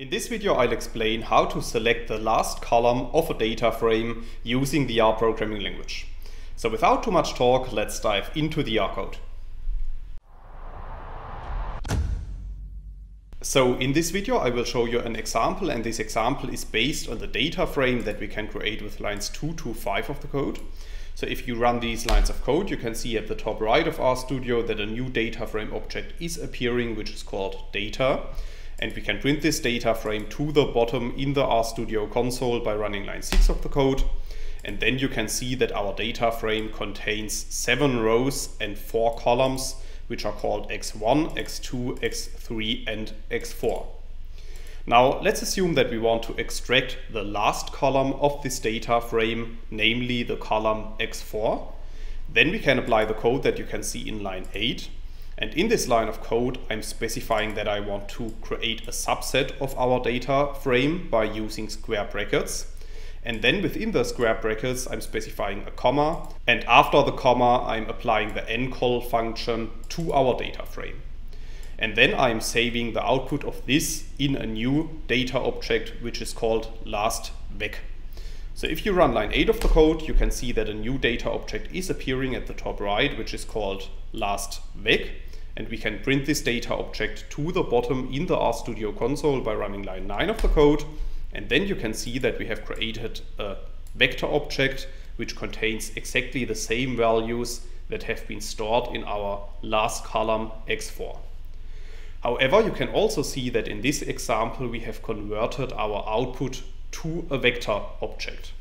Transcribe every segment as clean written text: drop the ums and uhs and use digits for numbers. In this video I'll explain how to select the last column of a data frame using the R programming language. So without too much talk, let's dive into the R code. So in this video I will show you an example, and this example is based on the data frame that we can create with lines 2 to 5 of the code. So if you run these lines of code, you can see at the top right of RStudio that a new data frame object is appearing, which is called data. And we can print this data frame to the bottom in the RStudio console by running line 6 of the code. And then you can see that our data frame contains 7 rows and 4 columns, which are called x1, x2, x3, and x4. Now let's assume that we want to extract the last column of this data frame, namely the column x4. Then we can apply the code that you can see in line 8. And in this line of code, I'm specifying that I want to create a subset of our data frame by using square brackets. And then within the square brackets, I'm specifying a comma. And after the comma, I'm applying the ncol function to our data frame. And then I'm saving the output of this in a new data object, which is called lastVec. So if you run line 8 of the code, you can see that a new data object is appearing at the top right, which is called lastVec. And we can print this data object to the bottom in the RStudio console by running line 9 of the code. And then you can see that we have created a vector object which contains exactly the same values that have been stored in our last column x4. However, you can also see that in this example we have converted our output to a vector object.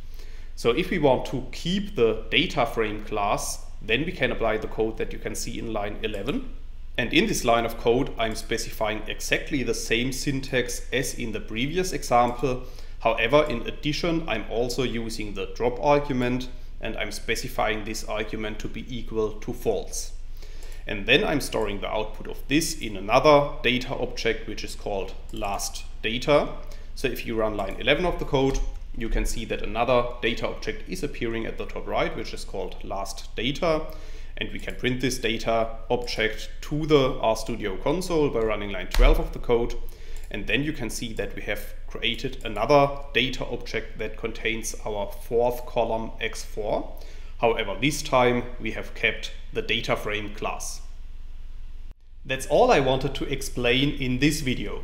So if we want to keep the data frame class, then we can apply the code that you can see in line 11. And in this line of code, I'm specifying exactly the same syntax as in the previous example. However, in addition, I'm also using the drop argument, and I'm specifying this argument to be equal to false. And then I'm storing the output of this in another data object, which is called lastData. So if you run line 11 of the code, you can see that another data object is appearing at the top right, which is called lastData. And we can print this data object to the RStudio console by running line 12 of the code. And then you can see that we have created another data object that contains our fourth column x4. However, this time we have kept the data frame class. That's all I wanted to explain in this video.